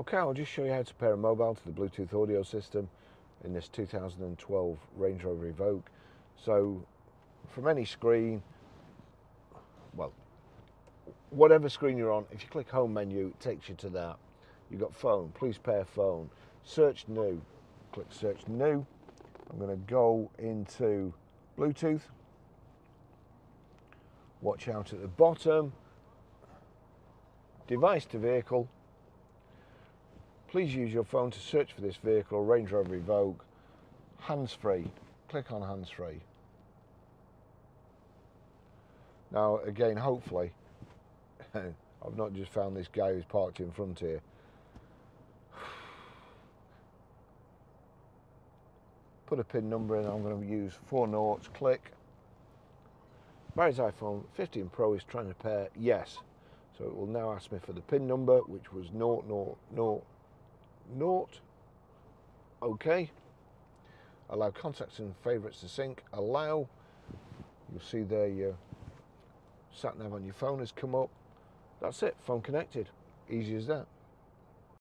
Okay, I'll just show you how to pair a mobile to the Bluetooth audio system in this 2012 Range Rover Evoque. So from any screen, well, whatever screen you're on, if you click home menu, it takes you to that. You've got phone, please pair phone, search new, click search new. I'm going to go into Bluetooth. Watch out at the bottom, device to vehicle. Please use your phone to search for this vehicle, Range Rover Evoque. Hands-free, click on hands-free. Now again, hopefully, I've not just found this guy who's parked in front here. Put a PIN number in, I'm going to use 40, click. Barry's iPhone 15 Pro is trying to pair, yes. So it will now ask me for the PIN number, which was 000. Okay. Allow contacts and favorites to sync. Allow. You'll see there your sat nav on your phone has come up. That's it. Phone connected. Easy as that.